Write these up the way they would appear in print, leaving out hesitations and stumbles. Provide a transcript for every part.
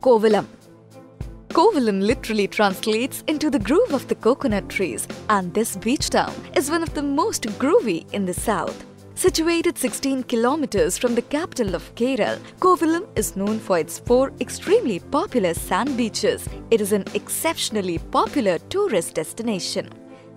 Kovalam. Kovalam literally translates into the groove of the coconut trees, and this beach town is one of the most groovy in the south. Situated 16 kilometers from the capital of Kerala, Kovalam is known for its 4 extremely popular sand beaches. It is an exceptionally popular tourist destination.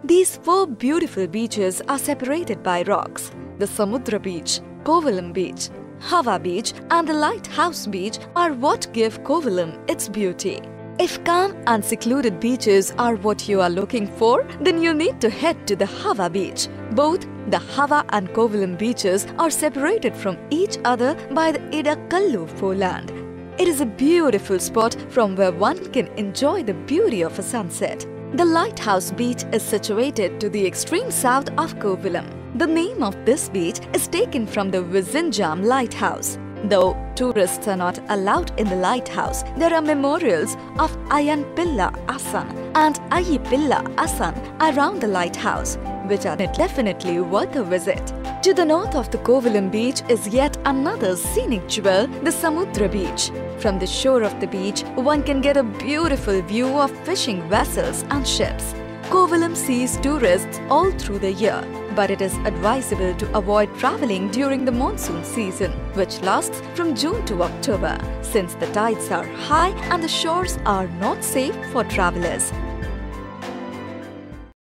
These 4 beautiful beaches are separated by rocks. The Samudra beach, Kovalam beach, Hawa beach and the Lighthouse beach are what give Kovalam its beauty. If calm and secluded beaches are what you are looking for, then you need to head to the Hawa beach. Both the Hawa and Kovalam beaches are separated from each other by the Edakkallu foreland. It is a beautiful spot from where one can enjoy the beauty of a sunset. The Lighthouse beach is situated to the extreme south of Kovalam. The name of this beach is taken from the Vizhinjam Lighthouse. Though tourists are not allowed in the lighthouse, there are memorials of Ayanpilla Asan and Ayanpilla Asan around the lighthouse, which are definitely worth a visit. To the north of the Kovalam beach is yet another scenic jewel, the Samudra beach. From the shore of the beach, one can get a beautiful view of fishing vessels and ships. Kovalam sees tourists all through the year, but it is advisable to avoid traveling during the monsoon season, which lasts from June to October, since the tides are high and the shores are not safe for travelers.